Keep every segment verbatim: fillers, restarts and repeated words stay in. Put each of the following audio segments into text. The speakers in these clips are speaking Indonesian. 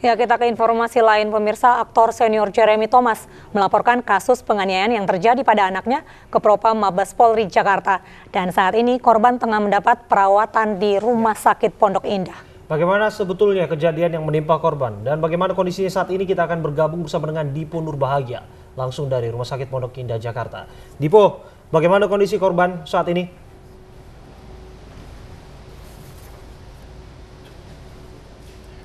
Ya, kita ke informasi lain pemirsa. Aktor senior Jeremy Thomas melaporkan kasus penganiayaan yang terjadi pada anaknya ke Propam Mabes Polri Jakarta. Dan saat ini korban tengah mendapat perawatan di Rumah Sakit Pondok Indah. Bagaimana sebetulnya kejadian yang menimpa korban dan bagaimana kondisinya saat ini, kita akan bergabung bersama dengan Dipo Nurbahagia langsung dari Rumah Sakit Pondok Indah Jakarta. Dipo, bagaimana kondisi korban saat ini?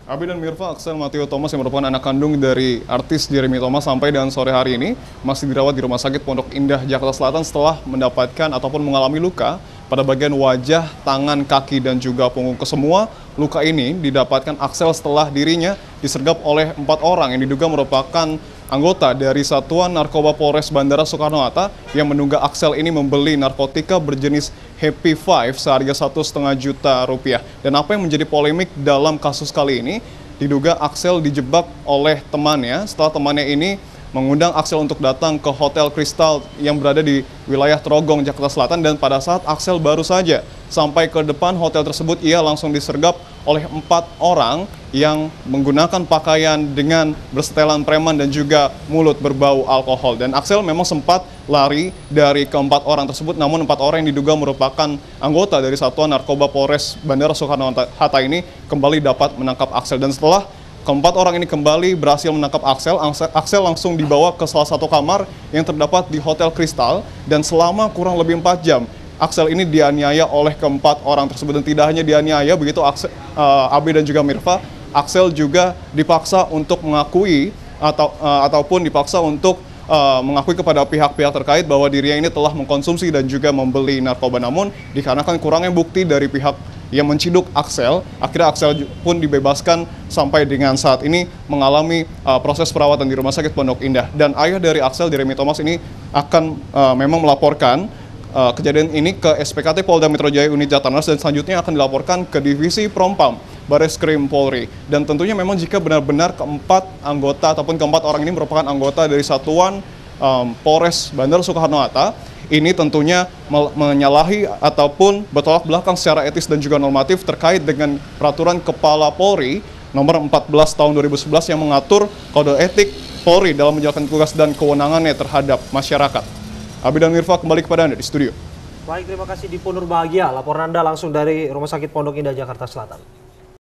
Abi dan Mirfa, Axel Matthew Thomas yang merupakan anak kandung dari artis Jeremy Thomas sampai dan sore hari ini masih dirawat di Rumah Sakit Pondok Indah Jakarta Selatan setelah mendapatkan ataupun mengalami luka pada bagian wajah, tangan, kaki, dan juga punggung. Kesemua luka ini didapatkan Axel setelah dirinya disergap oleh empat orang yang diduga merupakan anggota dari Satuan Narkoba Polres Bandara Soekarno-Hatta yang menduga Axel ini membeli narkotika berjenis Happy Five seharga satu setengah juta rupiah. Dan apa yang menjadi polemik dalam kasus kali ini, diduga Axel dijebak oleh temannya setelah temannya ini mengundang Axel untuk datang ke Hotel Kristal yang berada di wilayah Trogong, Jakarta Selatan. Dan pada saat Axel baru saja sampai ke depan hotel tersebut, ia langsung disergap oleh empat orang yang menggunakan pakaian dengan bersetelan preman dan juga mulut berbau alkohol. Dan Axel memang sempat lari dari keempat orang tersebut, namun empat orang yang diduga merupakan anggota dari Satuan Narkoba Polres Bandara Soekarno-Hatta ini kembali dapat menangkap Axel. Dan setelah keempat orang ini kembali berhasil menangkap Axel, Axel langsung dibawa ke salah satu kamar yang terdapat di Hotel Kristal, dan selama kurang lebih empat jam Axel ini dianiaya oleh keempat orang tersebut. Dan tidak hanya dianiaya begitu Axel, uh, Abi dan juga Mirfa, Axel juga dipaksa untuk mengakui atau uh, ataupun dipaksa untuk Uh, mengakui kepada pihak-pihak terkait bahwa dirinya ini telah mengkonsumsi dan juga membeli narkoba. Namun dikarenakan kurangnya bukti dari pihak yang menciduk Axel, akhirnya Axel pun dibebaskan sampai dengan saat ini mengalami uh, proses perawatan di Rumah Sakit Pondok Indah. Dan ayah dari Axel, Jeremy Thomas, ini akan uh, memang melaporkan uh, kejadian ini ke S P K T Polda Metro Jaya Unit Jatanras, dan selanjutnya akan dilaporkan ke Divisi Propam Bareskrim Polri. Dan tentunya memang jika benar-benar keempat anggota ataupun keempat orang ini merupakan anggota dari Satuan um, Polres Bandara Soekarno-Hatta, ini tentunya menyalahi ataupun bertolak belakang secara etis dan juga normatif terkait dengan peraturan Kepala Polri nomor empat belas tahun dua ribu sebelas yang mengatur kode etik Polri dalam menjalankan tugas dan kewenangannya terhadap masyarakat. Abi dan Mirfa, kembali kepada Anda di studio. Baik, terima kasih Dipo Nurbahagia, laporan Anda langsung dari Rumah Sakit Pondok Indah Jakarta Selatan.